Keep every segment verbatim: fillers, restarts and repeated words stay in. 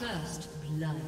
First blood.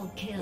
Double kill.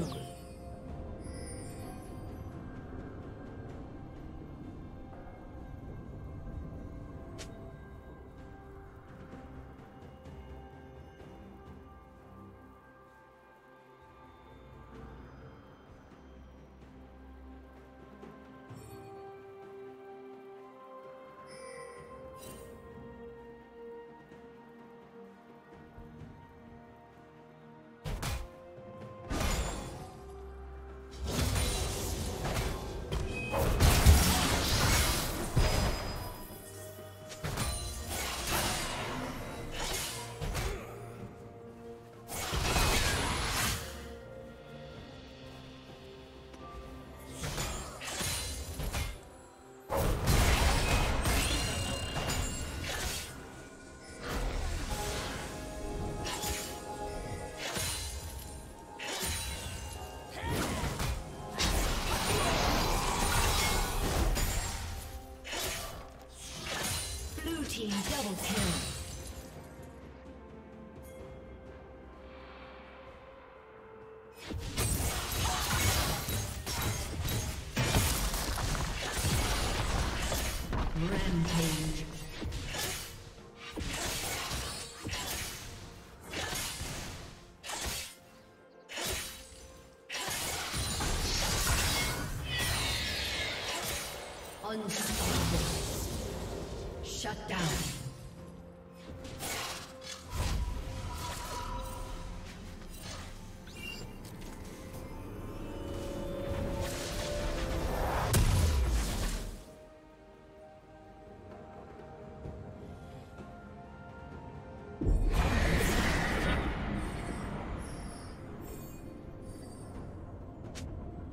Double kill. Rampage. Unstoppable. Shut down.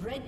Red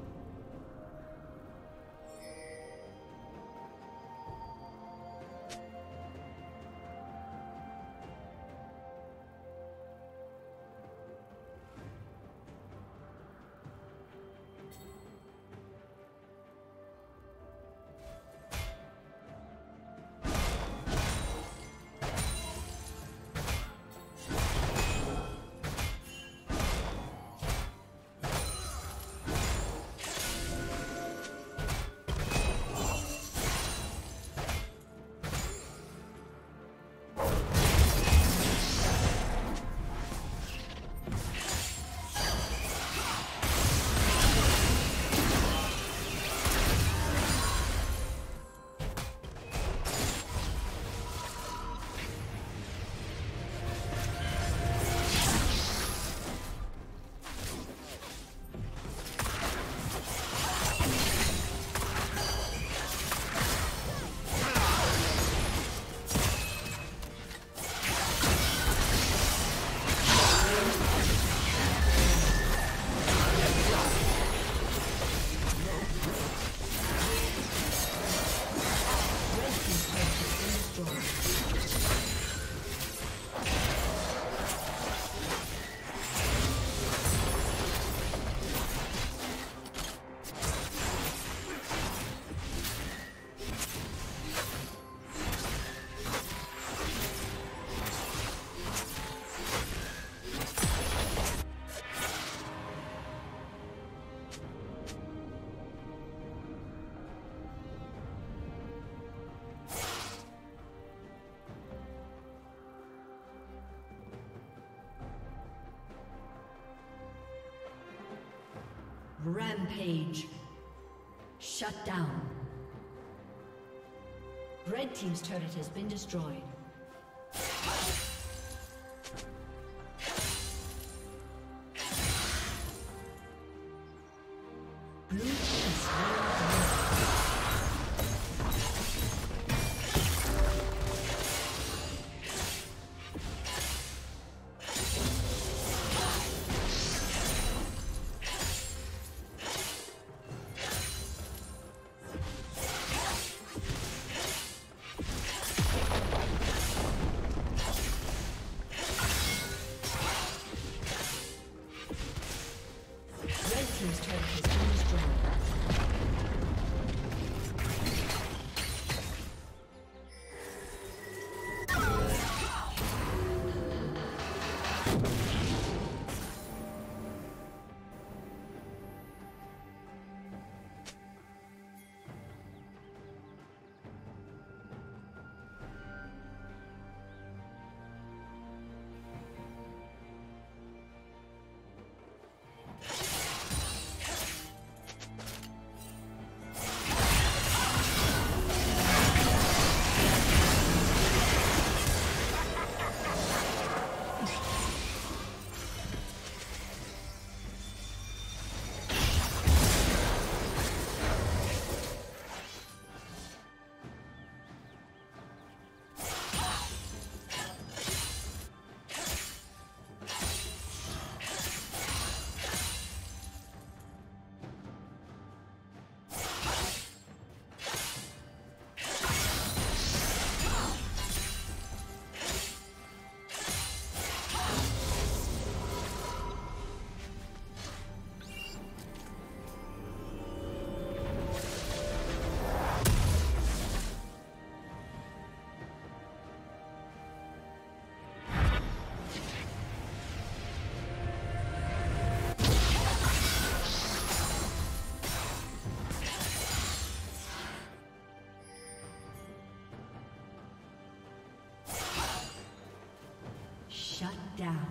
Rampage. Shut down. Red team's turret has been destroyed. Shut down.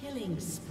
Killing spree.